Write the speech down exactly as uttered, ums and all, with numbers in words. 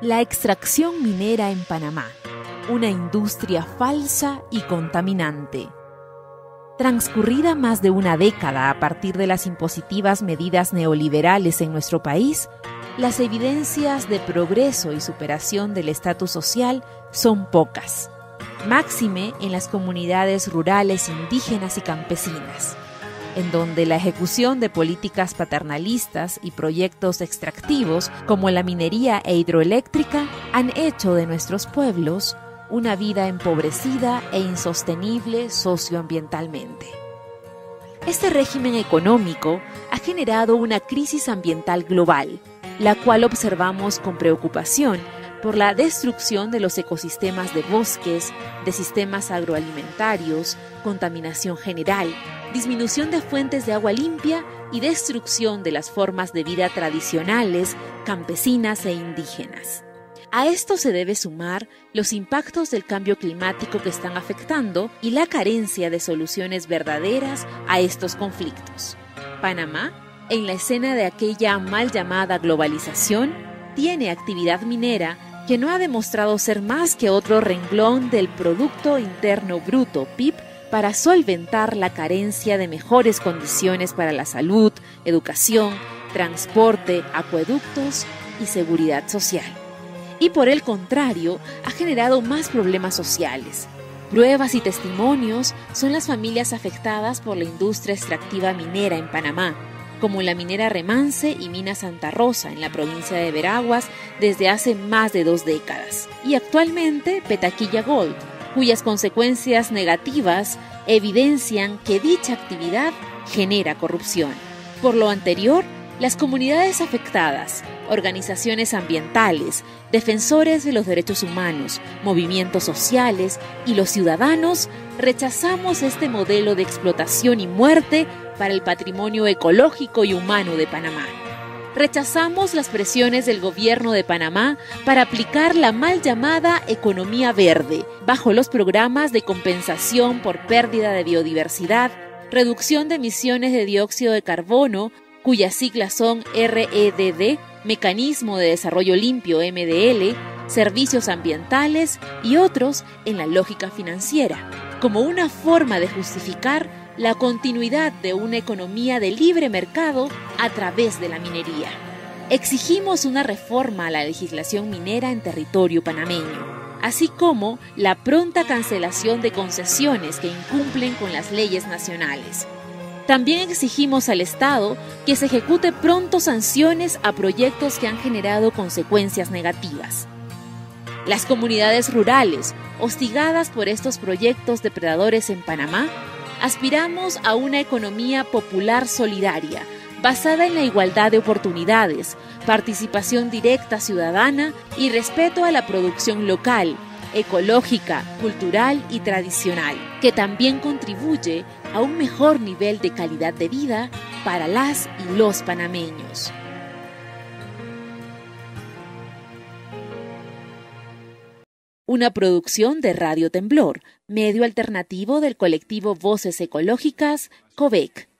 La extracción minera en Panamá, una industria falsa y contaminante. Transcurrida más de una década a partir de las impositivas medidas neoliberales en nuestro país, las evidencias de progreso y superación del estatus social son pocas, máxime en las comunidades rurales indígenas y campesinas, en donde la ejecución de políticas paternalistas y proyectos extractivos como la minería e hidroeléctrica han hecho de nuestros pueblos una vida empobrecida e insostenible socioambientalmente. Este régimen económico ha generado una crisis ambiental global, la cual observamos con preocupación por la destrucción de los ecosistemas de bosques, de sistemas agroalimentarios, contaminación general, disminución de fuentes de agua limpia y destrucción de las formas de vida tradicionales, campesinas e indígenas. A esto se debe sumar los impactos del cambio climático que están afectando y la carencia de soluciones verdaderas a estos conflictos. Panamá, en la escena de aquella mal llamada globalización, tiene actividad minera que no ha demostrado ser más que otro renglón del Producto Interno Bruto, P I B, para solventar la carencia de mejores condiciones para la salud, educación, transporte, acueductos y seguridad social. Y por el contrario, ha generado más problemas sociales. Pruebas y testimonios son las familias afectadas por la industria extractiva minera en Panamá, como la minera Remance y Mina Santa Rosa en la provincia de Veraguas desde hace más de dos décadas, y actualmente Petaquilla Gold, cuyas consecuencias negativas evidencian que dicha actividad genera corrupción. Por lo anterior, las comunidades afectadas, organizaciones ambientales, defensores de los derechos humanos, movimientos sociales y los ciudadanos rechazamos este modelo de explotación y muerte para el patrimonio ecológico y humano de Panamá. Rechazamos las presiones del gobierno de Panamá para aplicar la mal llamada economía verde bajo los programas de compensación por pérdida de biodiversidad, reducción de emisiones de dióxido de carbono, cuyas siglas son R E D D, Mecanismo de Desarrollo Limpio M D L, servicios ambientales y otros en la lógica financiera, como una forma de justificar la continuidad de una economía de libre mercado a través de la minería. Exigimos una reforma a la legislación minera en territorio panameño, así como la pronta cancelación de concesiones que incumplen con las leyes nacionales. También exigimos al Estado que se ejecute pronto sanciones a proyectos que han generado consecuencias negativas. Las comunidades rurales, hostigadas por estos proyectos depredadores en Panamá, aspiramos a una economía popular solidaria, basada en la igualdad de oportunidades, participación directa ciudadana y respeto a la producción local, ecológica, cultural y tradicional, que también contribuye a un mejor nivel de calidad de vida para las y los panameños. Una producción de Radio Temblor, medio alternativo del colectivo Voces Ecológicas, COVEC.